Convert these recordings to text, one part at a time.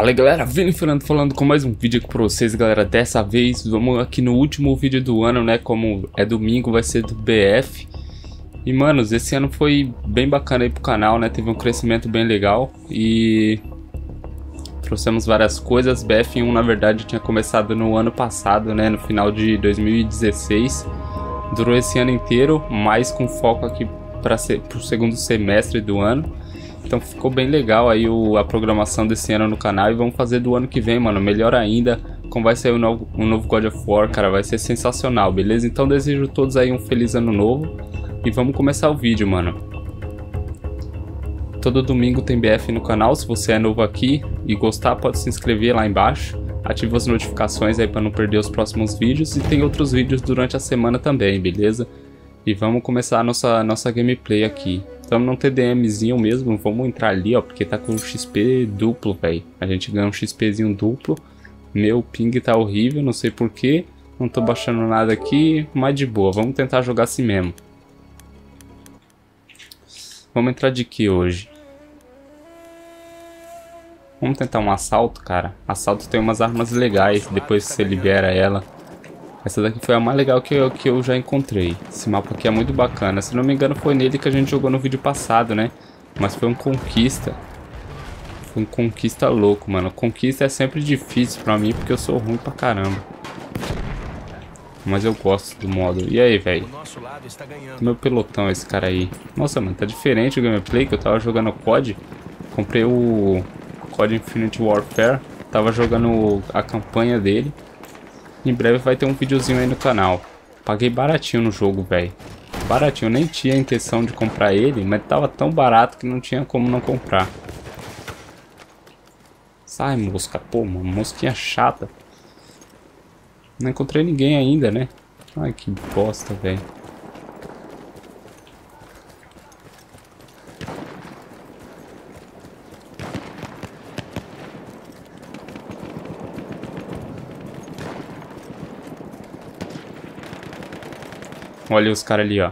Fala aí, galera, Vinifernando falando com mais um vídeo aqui pra vocês, galera. Dessa vez vamos aqui no último vídeo do ano, né, como é domingo, vai ser do BF. E manos, esse ano foi bem bacana aí pro canal, né, teve um crescimento bem legal e trouxemos várias coisas. BF1 na verdade tinha começado no ano passado, né, no final de 2016, durou esse ano inteiro, mais com foco aqui pro segundo semestre do ano. Então ficou bem legal aí a programação desse ano no canal. E vamos fazer do ano que vem, mano, melhor ainda. Como vai sair um novo God of War, cara, vai ser sensacional, beleza? Então desejo a todos aí um feliz ano novo. E vamos começar o vídeo, mano. Todo domingo tem BF no canal. Se você é novo aqui e gostar, pode se inscrever lá embaixo. Ativa as notificações aí pra não perder os próximos vídeos. E tem outros vídeos durante a semana também, beleza? E vamos começar a nossa gameplay aqui. Estamos num TDMzinho mesmo, vamos entrar ali, ó, porque tá com XP duplo, velho. A gente ganha um XPzinho duplo. Meu ping tá horrível, não sei porquê. Não tô baixando nada aqui, mas de boa, vamos tentar jogar assim mesmo. Vamos entrar de que hoje? Vamos tentar um assalto, cara. Assalto tem umas armas legais, depois que você libera ela. Essa daqui foi a mais legal que eu já encontrei. Esse mapa aqui é muito bacana. Se não me engano foi nele que a gente jogou no vídeo passado, né? Mas foi um conquista. Foi um conquista louco, mano. Conquista é sempre difícil pra mim, porque eu sou ruim pra caramba. Mas eu gosto do modo. E aí, velho? Meu pelotão, esse cara aí. Nossa, mano, tá diferente o gameplay que eu tava jogando o COD. Comprei o COD Infinite Warfare. Tava jogando a campanha dele. Em breve vai ter um videozinho aí no canal. Paguei baratinho no jogo, velho. Baratinho, nem tinha intenção de comprar ele, mas tava tão barato que não tinha como não comprar. Sai, mosca. Pô, uma mosquinha chata. Não encontrei ninguém ainda, né? Ai, que bosta, velho. Olha os caras ali, ó.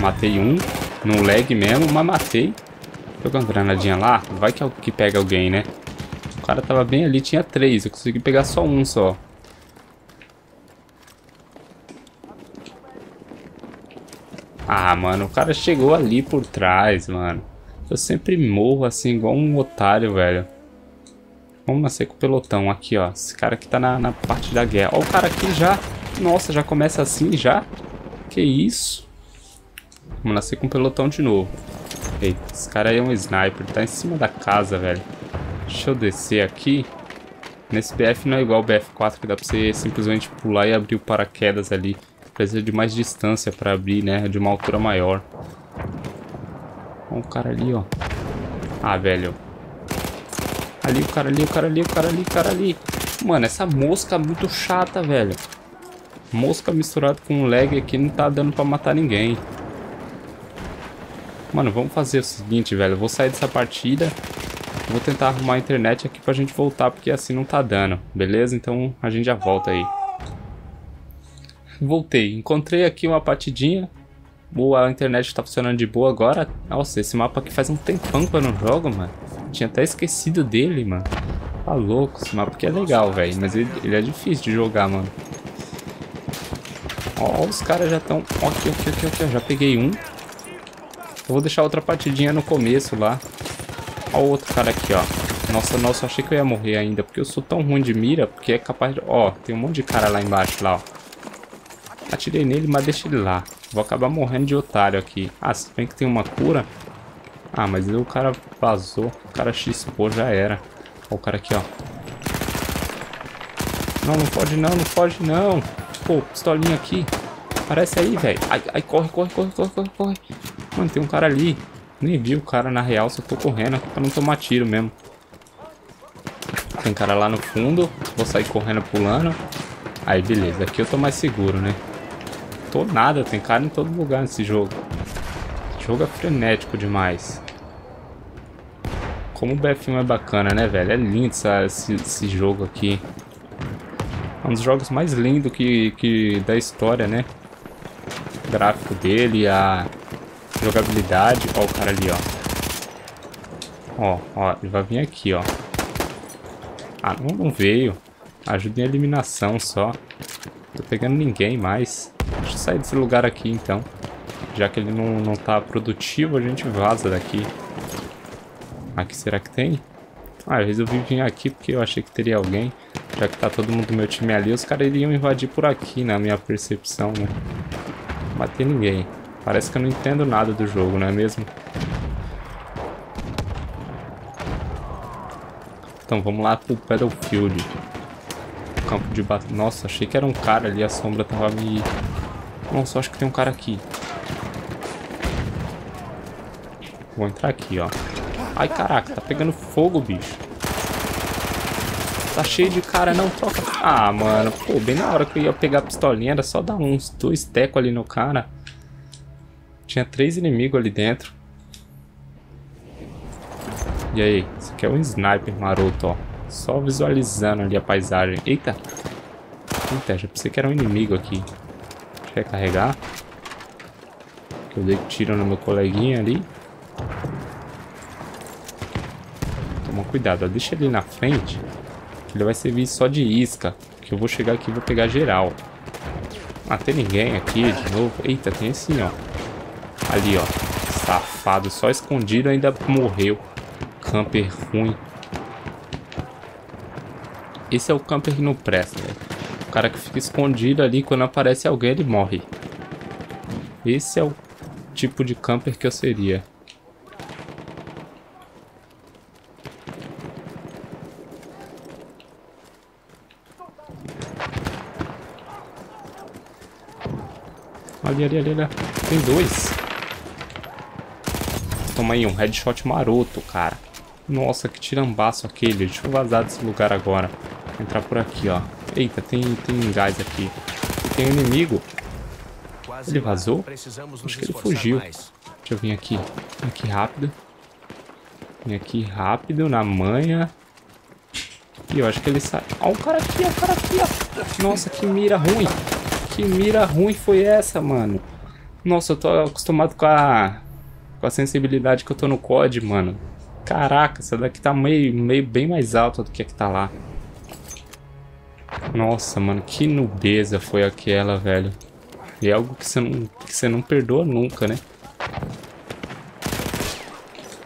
Matei um. Num lag mesmo, mas matei. Jogou uma granadinha lá. Vai que é o que pega alguém, né? O cara tava bem ali, tinha três. Eu consegui pegar só um só. Ah, mano, o cara chegou ali por trás, mano. Eu sempre morro assim, igual um otário, velho. Vamos nascer com o pelotão aqui, ó. Esse cara aqui tá na parte da guerra. Ó o cara aqui já. Nossa, já começa assim já? Que isso? Vamos nascer com um pelotão de novo. Eita, esse cara aí é um sniper. Tá em cima da casa, velho. Deixa eu descer aqui. Nesse BF não é igual o BF4, que dá pra você simplesmente pular e abrir o paraquedas ali. Precisa de mais distância pra abrir, né? De uma altura maior. Olha o cara ali, ó. Ah, velho. Ali, o cara ali, o cara ali, o cara ali, o cara ali. Mano, essa mosca é muito chata, velho. Mosca misturado com lag aqui não tá dando pra matar ninguém. Mano, vamos fazer o seguinte, velho. Eu vou sair dessa partida. Vou tentar arrumar a internet aqui pra gente voltar, porque assim não tá dando. Beleza? Então a gente já volta aí. Voltei. Encontrei aqui uma partidinha. Boa, a internet tá funcionando de boa agora. Nossa, esse mapa aqui faz um tempão que eu não jogo, mano. Tinha até esquecido dele, mano. Tá louco. Esse mapa aqui é legal, velho. Mas ele é difícil de jogar, mano. Ó, os caras já estão... Ó, aqui, já peguei um. Eu vou deixar outra partidinha no começo lá. Ó o outro cara aqui, ó. Nossa, achei que eu ia morrer ainda. Porque eu sou tão ruim de mira, porque é capaz de... Ó, tem um monte de cara lá embaixo, lá, ó. Atirei nele, mas deixa ele lá. Vou acabar morrendo de otário aqui. Ah, se bem que tem uma cura. Ah, mas o cara vazou. O cara xpou, já era. Ó o cara aqui, ó. Não, não pode não, não pode não. Pô, pistolinha aqui. Aparece aí, velho. Ai, corre. Mano, tem um cara ali. Nem vi o cara na real, só tô correndo aqui pra não tomar tiro mesmo. Tem cara lá no fundo. Vou sair correndo, pulando. Aí, beleza. Aqui eu tô mais seguro, né? Tô nada. Tem cara em todo lugar nesse jogo. Esse jogo é frenético demais. Como o BF1 é bacana, né, velho? É lindo esse jogo aqui. É um dos jogos mais lindos que da história, né? O gráfico dele, a jogabilidade. Ó o cara ali, ó. Ó, ó, ele vai vir aqui, ó. Ah, não veio. Ajuda em eliminação só. Tô pegando ninguém mais. Deixa eu sair desse lugar aqui, então. Já que ele não tá produtivo, a gente vaza daqui. Aqui será que tem? Ah, eu resolvi vir aqui porque eu achei que teria alguém. Já que tá todo mundo do meu time ali, os caras iriam invadir por aqui, na minha percepção, né? Não bater ninguém. Parece que eu não entendo nada do jogo, não é mesmo? Então, vamos lá pro Battlefield. Campo de batalha. Nossa, achei que era um cara ali, a sombra tava me... Nossa, acho que tem um cara aqui. Vou entrar aqui, ó. Ai, caraca, tá pegando fogo, bicho. Tá cheio de cara, não troca. Ah, mano, pô, bem na hora que eu ia pegar a pistolinha, era só dar uns 2 tecos ali no cara. Tinha 3 inimigos ali dentro. E aí, isso aqui é um sniper maroto, ó. Só visualizando ali a paisagem. Eita. Eita, já pensei que era um inimigo aqui. Deixa eu recarregar. Eu dei tiro no meu coleguinha ali. Toma cuidado, ó. Deixa ele na frente. Ele vai servir só de isca. Que eu vou chegar aqui e vou pegar geral. Ah, tem ninguém aqui de novo. Eita, tem esse, ó. Ali, ó. Safado. Só escondido ainda morreu. Camper ruim. Esse é o camper que não presta, né? O cara que fica escondido ali. Quando aparece alguém, ele morre. Esse é o tipo de camper que eu seria. Ali. Tem 2. Toma aí, um headshot maroto, cara. Nossa, que tirambaço aquele. Deixa eu vazar desse lugar agora. Vou entrar por aqui, ó. Eita, tem gás aqui. Tem um inimigo. Ele vazou? Acho que ele fugiu. Deixa eu vir aqui. Vim aqui rápido. Vim aqui rápido, na manha. E eu acho que ele sai. Ó, o cara aqui, ó, o cara aqui, ó. Nossa, que mira ruim. Que mira ruim foi essa, mano? Nossa, eu tô acostumado com a sensibilidade que eu tô no COD, mano. Caraca, essa daqui tá meio bem mais alta do que a que tá lá. Nossa, mano, que nubeza foi aquela, velho. E é algo que você não perdoa nunca, né?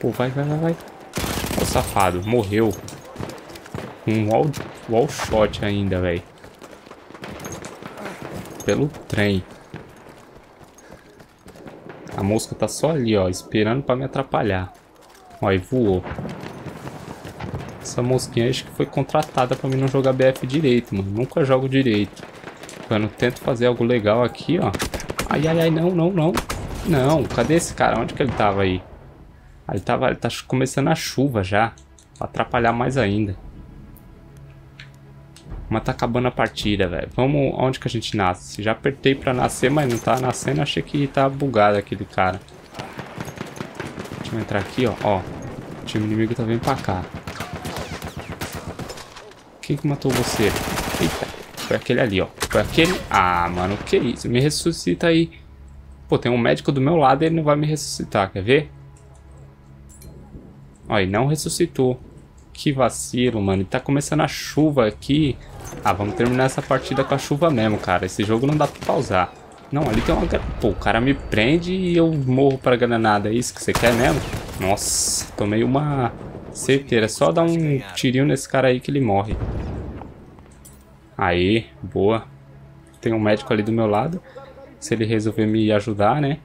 Pô, vai. Ô, safado, morreu. Um wall shot ainda, velho. Pelo trem. A mosca tá só ali, ó, esperando pra me atrapalhar. Ó, e voou. Essa mosquinha acho que foi contratada pra mim não jogar BF direito, mano. Nunca jogo direito. Quando tento fazer algo legal aqui, ó. Ai, não. Não, cadê esse cara? Onde que ele tava aí? Aí ele tá começando a chuva já. Pra atrapalhar mais ainda. Mas tá acabando a partida, velho. Vamos, onde que a gente nasce? Já apertei pra nascer, mas não tá nascendo. Achei que tá bugado aquele cara. Deixa eu entrar aqui, ó. Ó, o time inimigo tá vindo pra cá. Quem que matou você? Eita, foi aquele ali, ó. Foi aquele... Ah, mano, que isso? Me ressuscita aí. Pô, tem um médico do meu lado e ele não vai me ressuscitar, quer ver? Ó, e não ressuscitou. Que vacilo, mano. E tá começando a chuva aqui. Ah, vamos terminar essa partida com a chuva mesmo, cara. Esse jogo não dá pra pausar. Não, ali tem uma... Pô, o cara me prende e eu morro pra granada. É isso que você quer mesmo? Nossa, tomei uma certeira. É só dar um tirinho nesse cara aí que ele morre. Aí, boa. Tem um médico ali do meu lado. Se ele resolver me ajudar, né?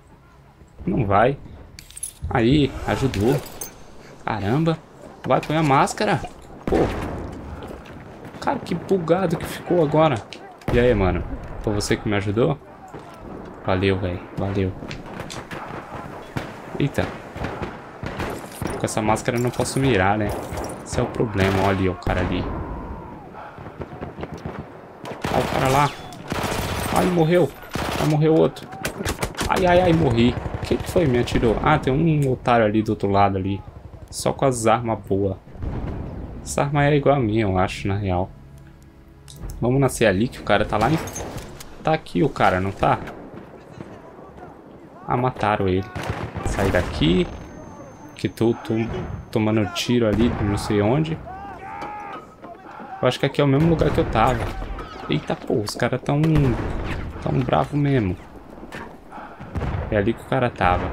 Não vai. Aí, ajudou. Caramba. Vai, põe a máscara. Pô. Cara, que bugado que ficou agora. E aí, mano? Foi você que me ajudou? Valeu, velho. Valeu. Eita. Com essa máscara eu não posso mirar, né? Esse é o problema. Olha ali, ó, o cara ali. Olha o cara lá. Ai, morreu. Vai morrer outro. Ai, morri. Quem que foi que me atirou? Ah, tem um otário ali do outro lado ali. Só com as armas boas. Essa arma é igual a minha, eu acho, na real. Vamos nascer ali, que o cara tá lá em... Tá aqui o cara, não tá? Ah, mataram ele. Sai daqui. que tô tomando tiro ali, não sei onde. Eu acho que aqui é o mesmo lugar que eu tava. Eita, pô, os caras tão bravo mesmo. É ali que o cara tava.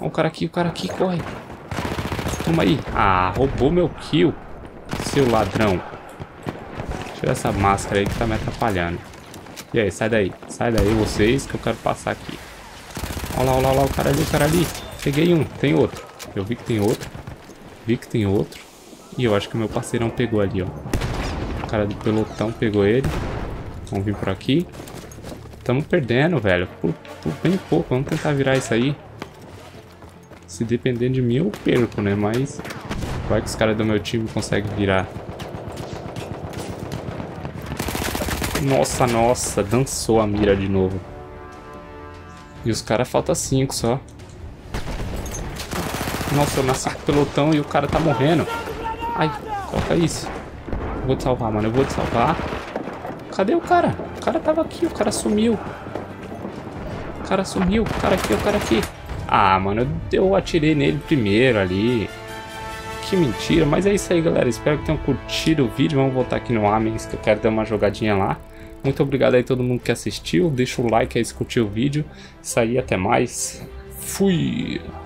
Ó, o cara aqui, corre. Toma aí. Ah, roubou meu kill, seu ladrão. Tira essa máscara aí que tá me atrapalhando. E aí, sai daí. Sai daí vocês que eu quero passar aqui. Olha lá, o cara ali, Peguei um, tem outro. Eu vi que tem outro. E eu acho que o meu parceirão pegou ali, ó. O cara do pelotão pegou ele. Vamos vir por aqui. Tamo perdendo, velho. Por bem pouco. Vamos tentar virar isso aí. Se depender de mim, eu perco, né? Mas vai que os caras do meu time conseguem virar. Nossa, nossa. Dançou a mira de novo. E os caras faltam 5 só. Nossa, eu nasci com o pelotão e o cara tá morrendo. Ai, coloca isso. Eu vou te salvar, mano. Cadê o cara? O cara tava aqui. O cara sumiu. O cara aqui, Ah, mano. Eu atirei nele primeiro ali. Que mentira. Mas é isso aí, galera. Espero que tenham curtido o vídeo. Vamos voltar aqui no Amens, que eu quero dar uma jogadinha lá. Muito obrigado aí a todo mundo que assistiu. Deixa o like aí se curtiu o vídeo. Isso aí. Até mais. Fui.